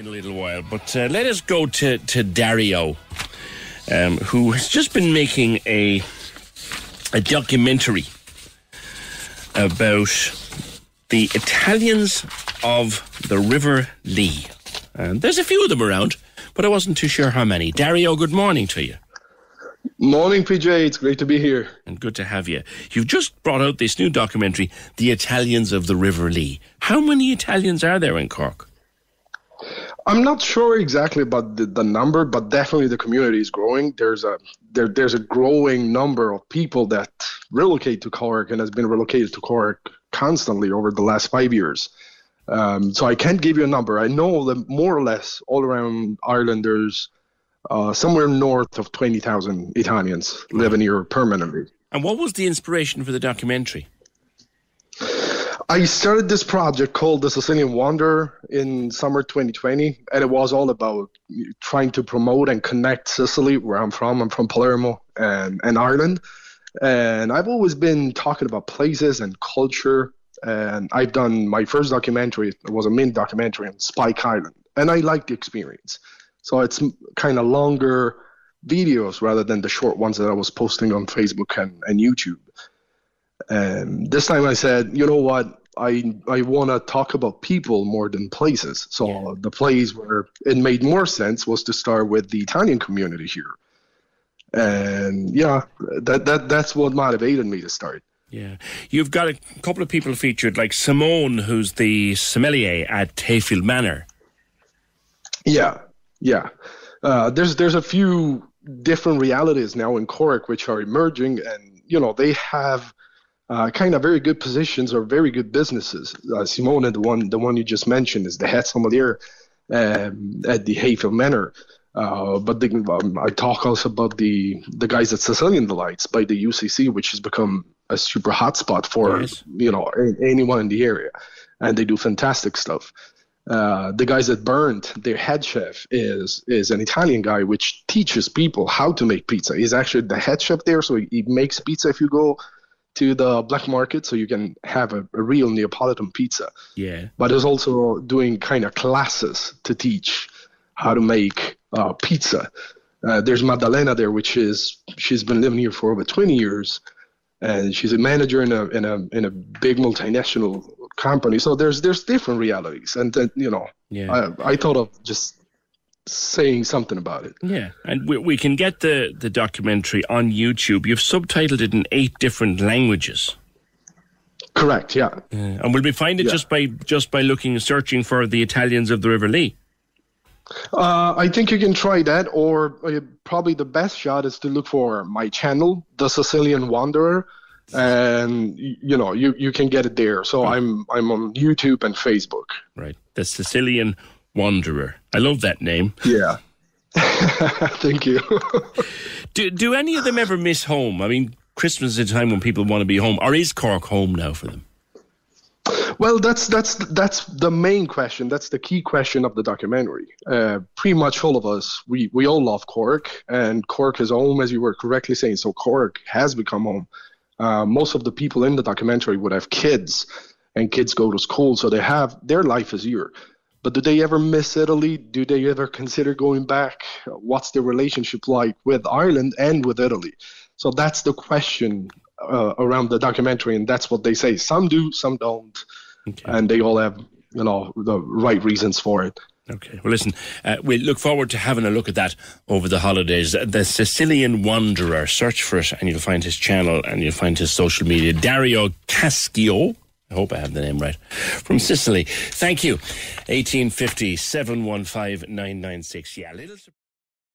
in a little while, but let us go to Dario, who has just been making a documentary about the Italians of the River Lee. And there's a few of them around, but I wasn't too sure how many. Dario, good morning to you. Morning, PJ. It's great to be here. And good to have you. You've just brought out this new documentary, The Italians of the River Lee. How many Italians are there in Cork? I'm not sure exactly about the number, but definitely the community is growing. There's a growing number of people that relocate to Cork and has been relocated to Cork constantly over the last 5 years. So I can't give you a number. I know that more or less all around Ireland there's somewhere north of 20,000 Italians living here permanently. And what was the inspiration for the documentary? I started this project called The Sicilian Wanderer in summer 2020, and it was all about trying to promote and connect Sicily, where I'm from. I'm from Palermo and Ireland. And I've always been talking about places and culture. And I've done my first documentary. It was a mini documentary on Spike Island. And I liked the experience. So it's kind of longer videos rather than the short ones that I was posting on Facebook and YouTube. And this time I said, you know what? I want to talk about people more than places. So the place where it made more sense was to start with the Italian community here. And yeah, that's what motivated me to start. Yeah. You've got a couple of people featured, like Simone, who's the sommelier at Hayfield Manor. Yeah, yeah. There's a few different realities now in Cork which are emerging, and, you know, they have kind of very good positions or very good businesses. Simone, the one you just mentioned, is the head sommelier at the Hayfield Manor. But I talk also about the guys at Sicilian Delights by the UCC, which has become a super hotspot for you know, anyone in the area, and they do fantastic stuff. The guys at Bernd, their head chef is an Italian guy which teaches people how to make pizza. He's actually the head chef there, so he makes pizza if you go to the black market, so you can have a real Neapolitan pizza. Yeah. But is also doing kind of classes to teach how to make pizza. There's Maddalena there, which she's been living here for over 20 years, and she's a manager in a big multinational company. So there's different realities, and you know, I thought of just saying something about it. Yeah, and we can get the documentary on YouTube. You've subtitled it in 8 different languages. Correct, yeah. And will we find it just by looking and searching for The Italians of the River Lee? I think you can try that, or probably the best shot is to look for my channel, The Sicilian Wanderer, and, you know, you can get it there. So I'm on YouTube and Facebook. Right, The Sicilian Wanderer. I love that name. Yeah. Thank you. Do any of them ever miss home? I mean, Christmas is a time when people want to be home. Or is Cork home now for them? Well, that's the main question. That's the key question of the documentary. Pretty much all of us, we all love Cork, and Cork is home, as you were correctly saying. So Cork has become home. Most of the people in the documentary would have kids, and kids go to school, so they have their life is here. But do they ever miss Italy? Do they ever consider going back? What's the relationship like with Ireland and with Italy? So that's the question around the documentary, and that's what they say. Some do, some don't, and they all have, you know, the right reasons for it. Okay. Well, listen, we look forward to having a look at that over the holidays. The Sicilian Wanderer. Search for it, and you'll find his channel, and you'll find his social media. Dario Cascio. I hope I have the name right. From Sicily. Thank you. 1850 715 996. Yeah, a little surprise.